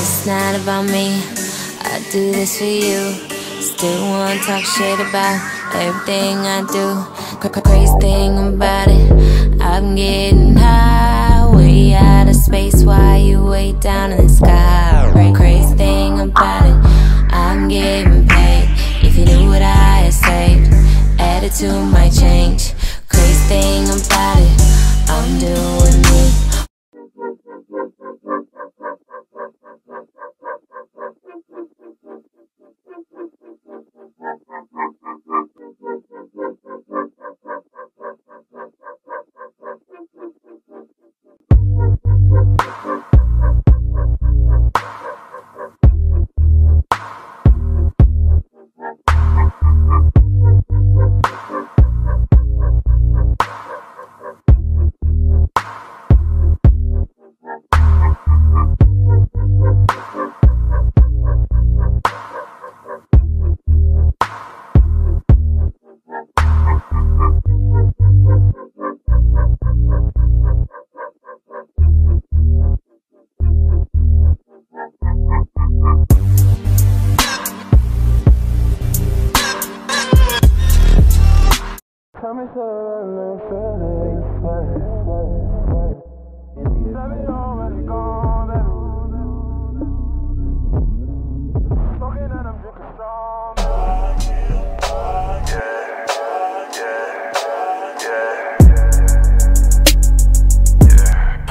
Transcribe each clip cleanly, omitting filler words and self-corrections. It's not about me, I do this for you. Still wanna talk shit about everything I do. Crazy thing about it, I'm getting high, way out of space, why you way down in the sky? Crazy thing about it, I'm getting paid. If you knew what I had saved, attitude might change. Crazy thing about it, I'm doing me.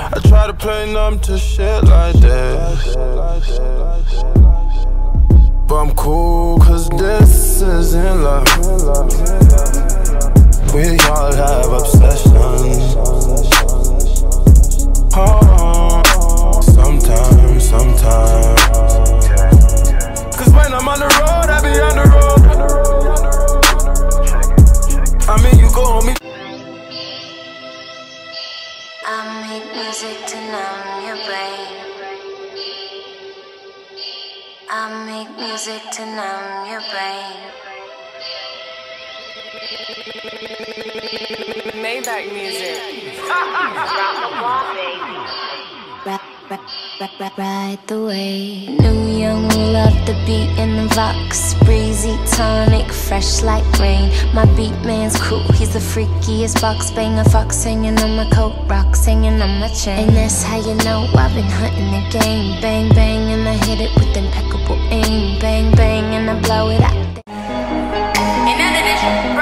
I try to play numb to shit like this, but I'm cool cause this isn't love. We all have obsessions. Oh, sometimes cause when I'm on the road, I be on the road. I mean you go on me. I make music to numb your brain. I make music to numb your brain. Maybach music. Right the way. New young, we love the beat in the box. Breezy, tonic, fresh like rain. My beat man's cool, he's the freakiest box banger. Fox singing on my coat, rock singing on my chain. And that's how you know I've been hunting the game. Bang, bang, and I hit it with impeccable aim. Bang, bang, and I blow it up.